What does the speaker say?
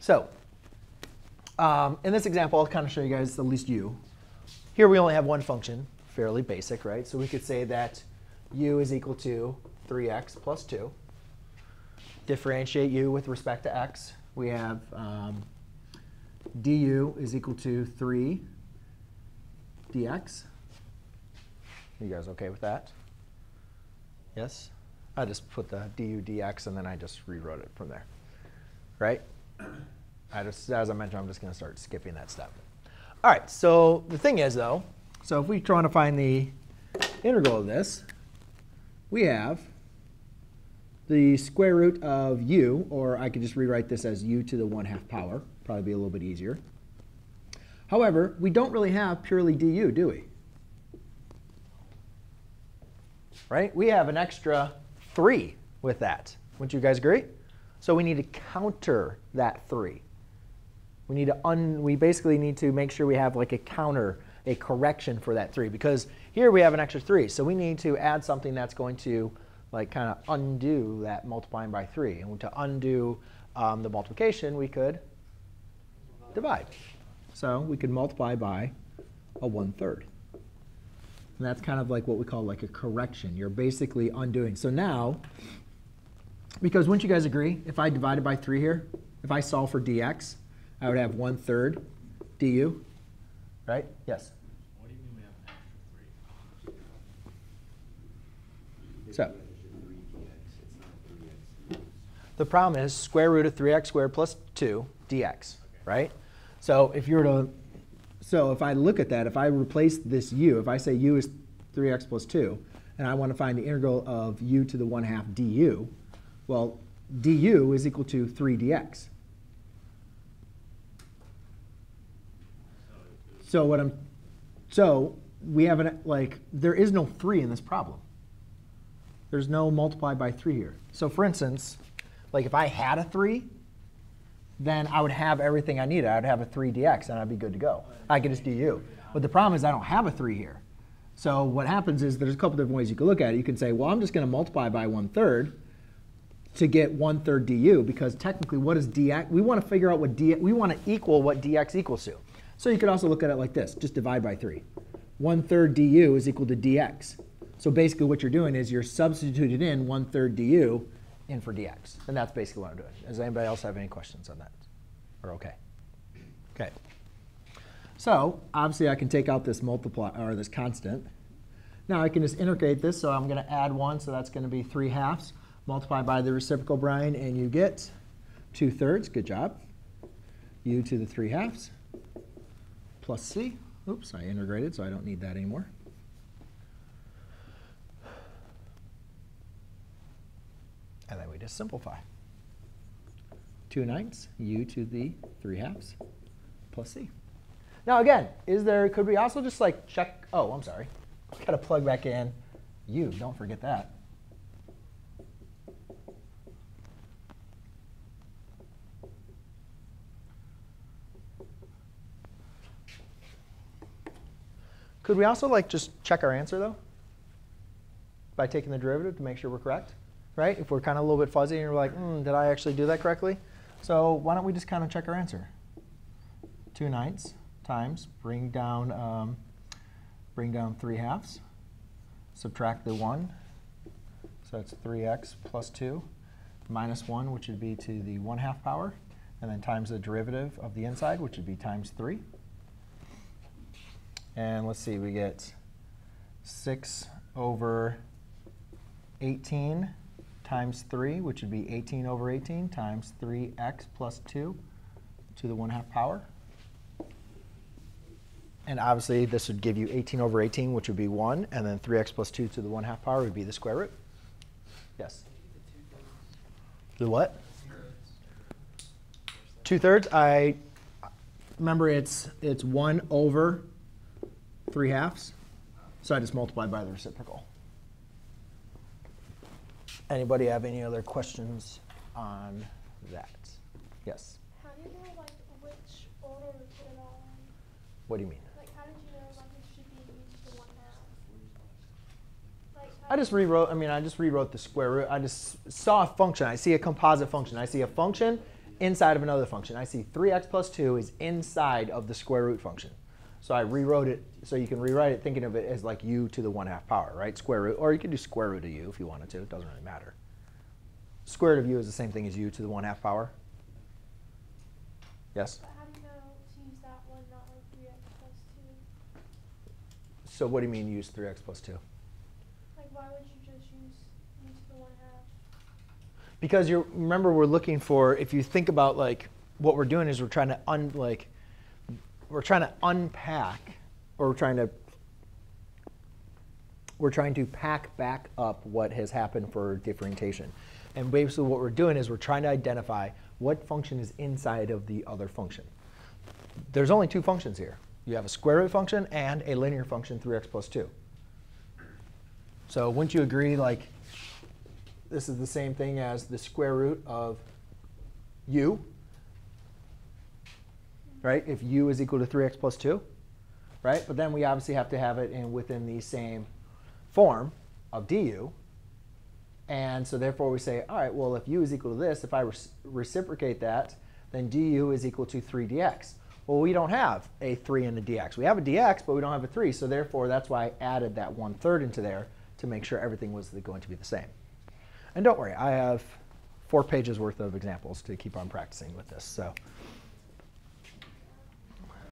So in this example, I'll kind of show you guys, at least you. Here we only have one function, fairly basic, right? So we could say that u is equal to 3x plus 2. Differentiate u with respect to x. We have du is equal to 3 dx. You guys OK with that? Yes? I just put the du dx, and then I just rewrote it from there, right? As I mentioned, I'm just going to start skipping that step. All right, so the thing is, though, so if we try to find the integral of this, we have the square root of u, or I could just rewrite this as u to the 1/2 power. Probably be a little bit easier. However, we don't really have purely du, do we? Right? We have an extra 3 with that. Wouldn't you guys agree? So we need to counter that 3. We need to we basically need to make sure we have like a counter, a correction for that 3, because here we have an extra 3. So we need to add something that's going to like kind of undo that multiplying by 3. And to undo the multiplication, we could divide. So we could multiply by a 1/3. And that's kind of like what we call like a correction. You're basically undoing. So now, because wouldn't you guys agree, if I divided by 3 here, if I solve for dx, I would have 1/3 du, right? Yes? What do you mean we have an extra 3? So the problem is square root of 3x squared plus 2 dx, okay, right? So if you were to, so if I look at that, if I replace this u, if I say u is 3x plus 2, and I want to find the integral of u to the 1/2 du, well, du is equal to 3 dx. So what I'm, so we have an, like, there is no 3 in this problem. There's no multiply by 3 here. So for instance, like if I had a 3, then I would have everything I needed. I would have a 3 dx, and I'd be good to go. I could just du. But the problem is I don't have a 3 here. So what happens is there's a couple different ways you can look at it. You can say, well, I'm just going to multiply by 1/3 to get 1/3 du, because technically what is dx? We want to figure out what dx, we want to equal what dx equals to. So you could also look at it like this. Just divide by 3. 1/3 du is equal to dx. So basically what you're doing is you're substituting in 1/3 du in for dx. And that's basically what I'm doing. Does anybody else have any questions on that? Or OK? OK. So obviously, I can take out this multiply or this constant. Now I can just integrate this. So I'm going to add 1. So that's going to be 3/2. Multiply by the reciprocal, Brian, and you get 2/3. Good job. U to the 3/2. Plus c. Oops, I integrated, so I don't need that anymore. And then we just simplify. 2/9, u to the 3/2 plus c. Now again, is there, could we also just like check, oh, I'm sorry. I've got to plug back in u. Don't forget that. Could we also like just check our answer, though, by taking the derivative to make sure we're correct, right? If we're kind of a little bit fuzzy and we're like, did I actually do that correctly? So why don't we just kind of check our answer? 2/9 times, bring down 3/2, subtract the 1. So that's 3x plus 2 minus 1, which would be to the 1/2 power, and then times the derivative of the inside, which would be times 3. And let's see, we get 6/18 times 3, which would be 18/18 times 3x plus 2 to the 1/2 power. And obviously, this would give you 18/18, which would be 1. And then 3x plus 2 to the 1/2 power would be the square root. Yes? The what? 2/3. I remember it's 1/3/2, so I just multiply by the reciprocal. Anybody have any other questions on that? Yes? How do you know like which order to put it all in? What do you mean? Like how did you know like it should be u to the 1/2? Like, I just rewrote. I mean, I just rewrote the square root. I just saw a function. I see a composite function. I see a function inside of another function. I see 3x plus 2 is inside of the square root function. So I rewrote it. So you can rewrite it thinking of it as like u to the 1/2 power, right? Square root. Or you can do square root of u if you wanted to. It doesn't really matter. Square root of u is the same thing as u to the 1/2 power. Yes? But how do you know to use that one, not like 3x plus 2? So what do you mean use 3x plus 2? Like why would you just use u to the 1/2? Because you remember we're looking for, if you think about like what we're doing is we're trying to we're trying to pack back up what has happened for differentiation. And basically what we're doing is we're trying to identify what function is inside of the other function. There's only two functions here. You have a square root function and a linear function, 3x plus 2. So wouldn't you agree, like, this is the same thing as the square root of u, right? If u is equal to 3x plus 2, right? But then we obviously have to have it in within the same form of du. And so therefore, we say, all right, well, if u is equal to this, if I reciprocate that, then du is equal to 3 dx. Well, we don't have a 3 and a dx. We have a dx, but we don't have a 3. So therefore, that's why I added that 1/3 into there to make sure everything was going to be the same. And don't worry, I have 4 pages worth of examples to keep on practicing with this. So.